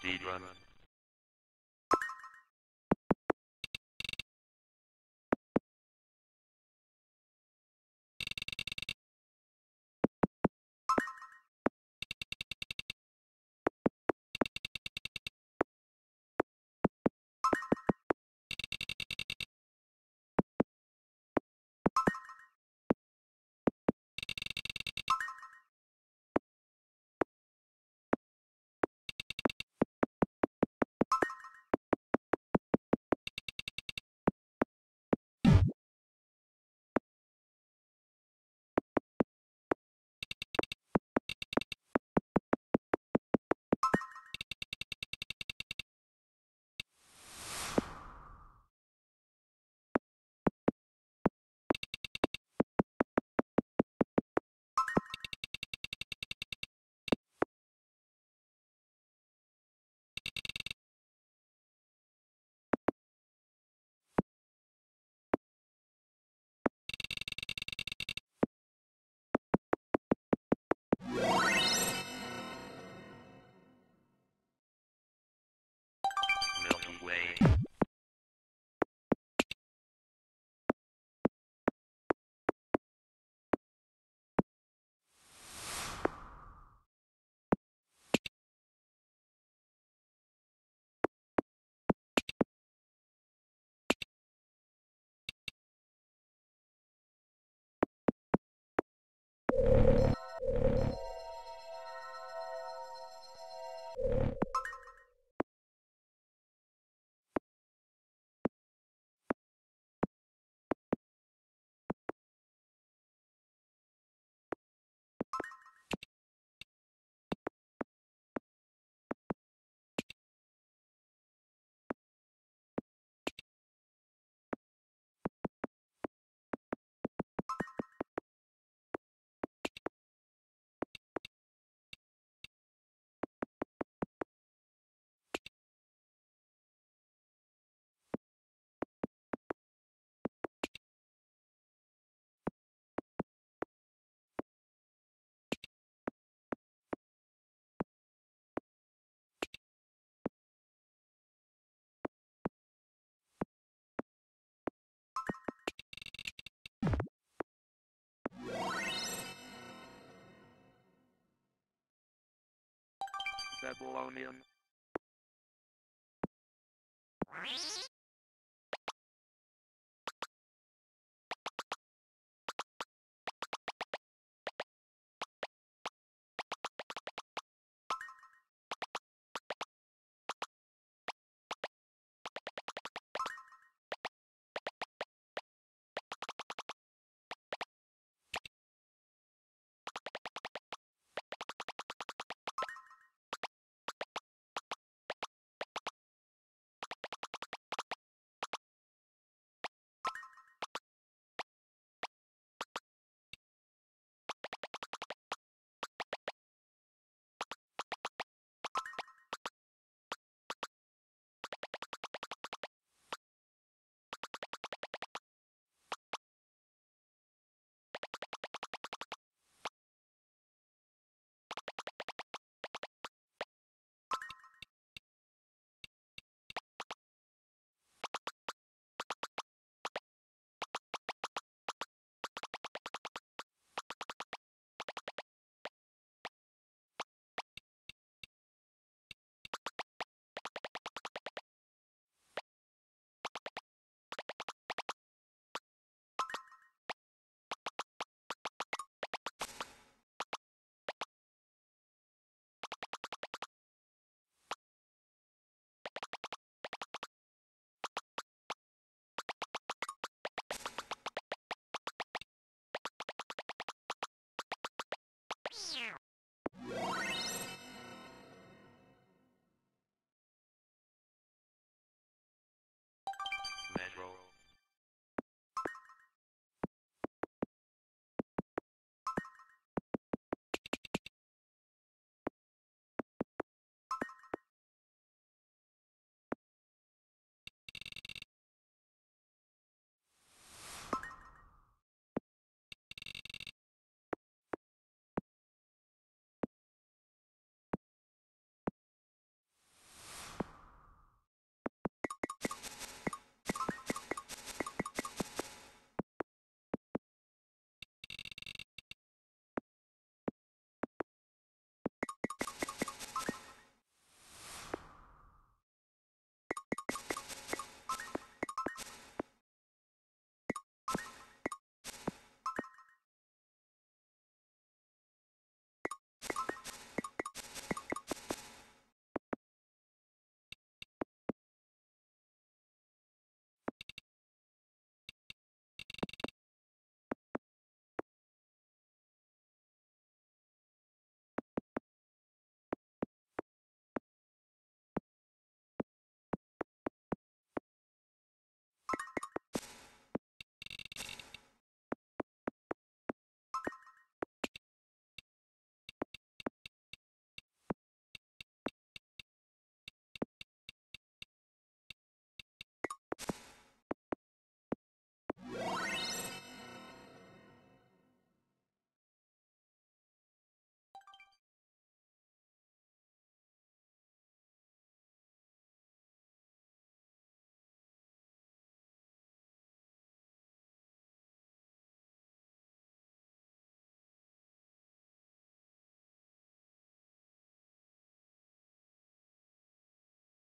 speedrun. Babylonian. Yeah.